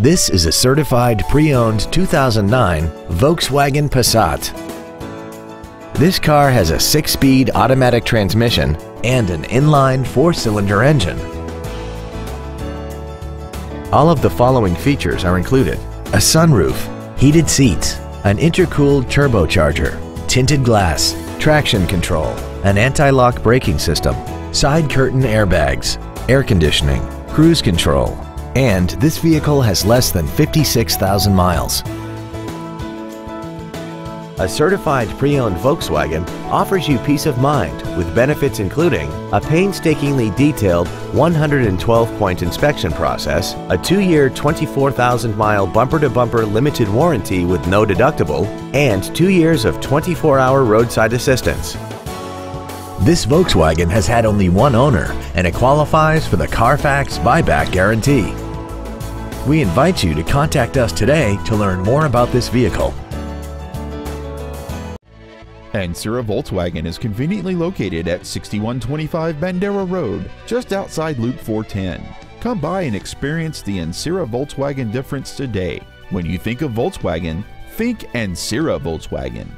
This is a certified pre-owned 2009 Volkswagen Passat. This car has a 6-speed automatic transmission and an inline 4-cylinder engine. All of the following features are included: a sunroof, heated seats, an intercooled turbocharger, tinted glass, traction control, an anti-lock braking system, side curtain airbags, air conditioning, cruise control, and this vehicle has less than 56,000 miles. A certified pre-owned Volkswagen offers you peace of mind with benefits including a painstakingly detailed 112-point inspection process, a 2-year 24,000-mile bumper-to-bumper limited warranty with no deductible, and 2 years of 24-hour roadside assistance. This Volkswagen has had only one owner and it qualifies for the Carfax buyback guarantee. We invite you to contact us today to learn more about this vehicle. Ancira Volkswagen is conveniently located at 6125 Bandera Road, just outside Loop 410. Come by and experience the Ancira Volkswagen difference today. When you think of Volkswagen, think Ancira Volkswagen.